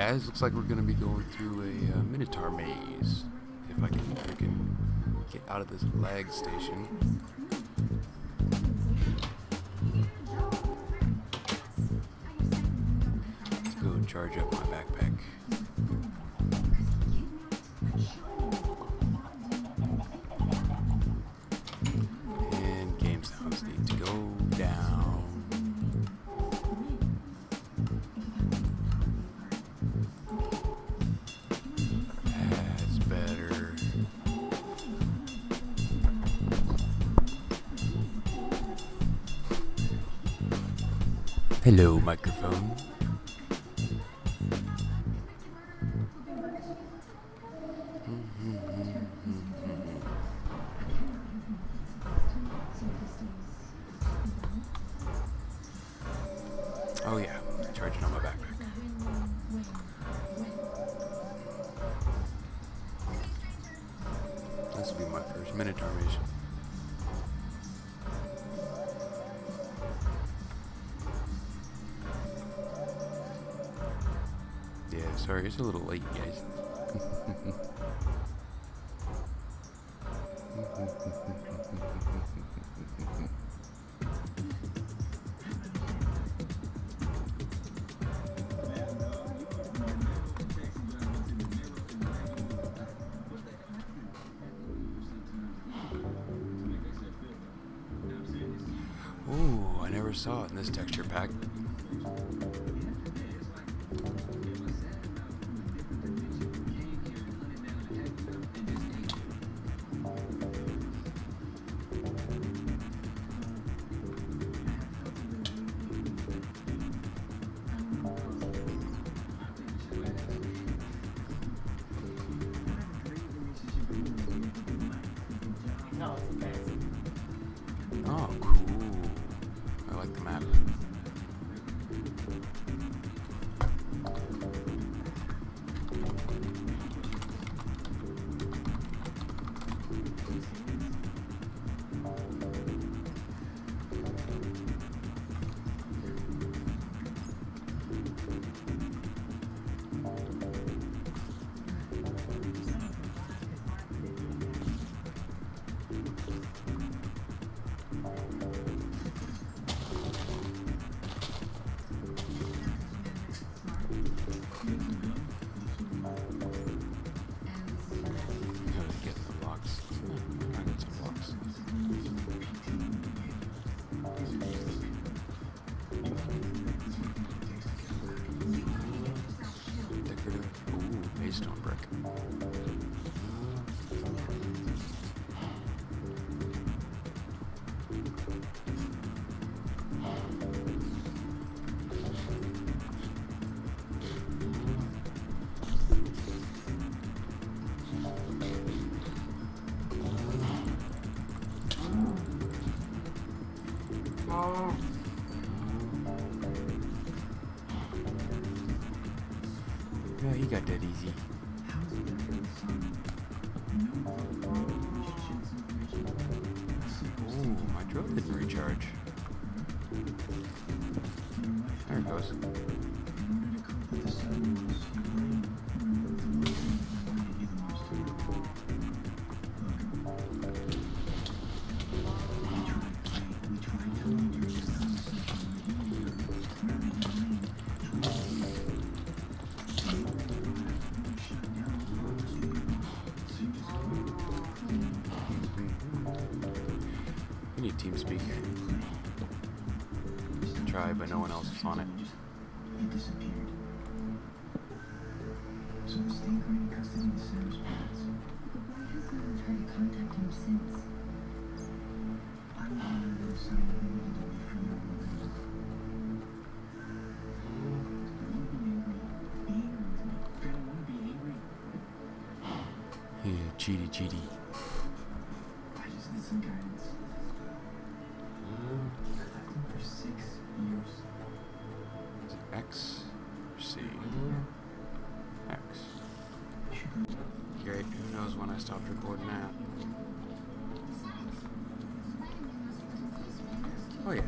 guys, looks like we're going to be going through a Minotaur maze. If I can freaking get out of this lag station. Let's go and charge up my backpack. And game sounds need to go down. Hello, microphone. Oh yeah, charging on my backpack. This will be my first Minotaur Maze. Yeah, sorry, it's a little late, guys. Ooh, I never saw it in this texture pack. Oh, cool. I like the map. Yeah, he got that easy. Ooh, my drill didn't recharge. There it goes. Team speak. Try, but no one else is on it. Yeah, cheaty, cheaty. I just need some guidance. X, C, X. Great, who knows when I stopped recording that? Oh yeah.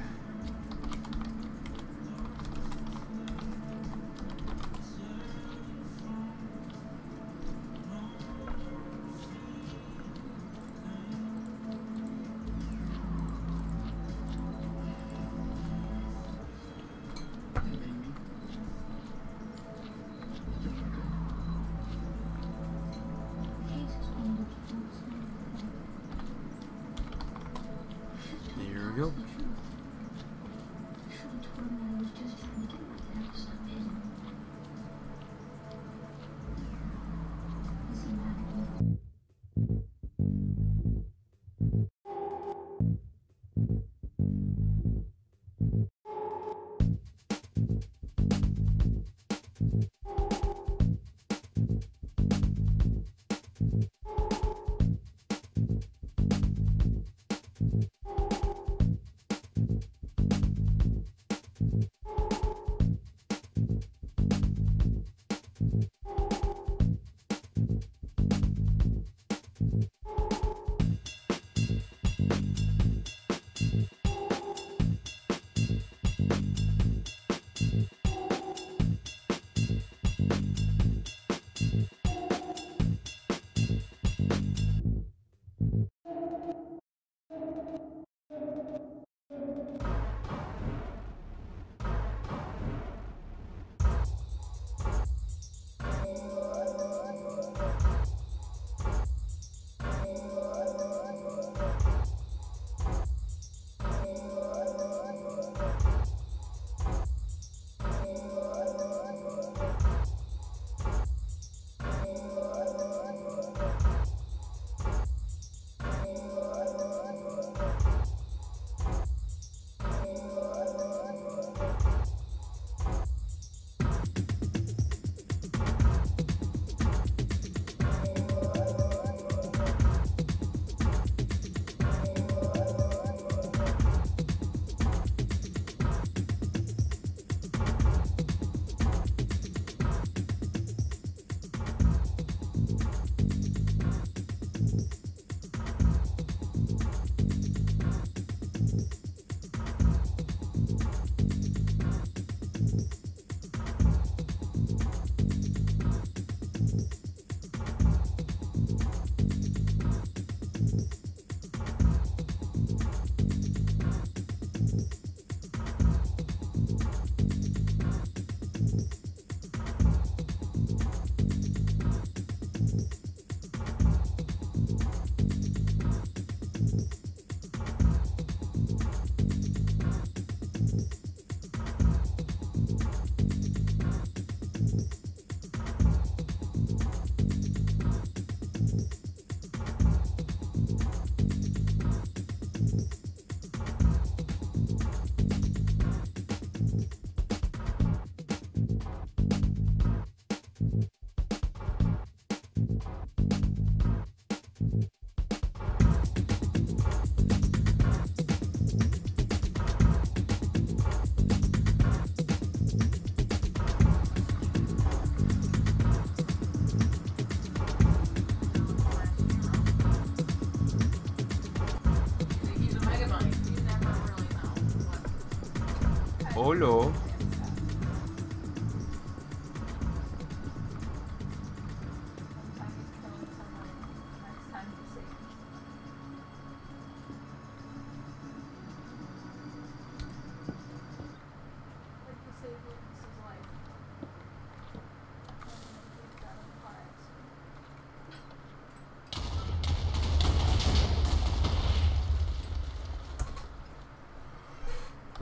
Holo.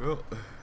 Well...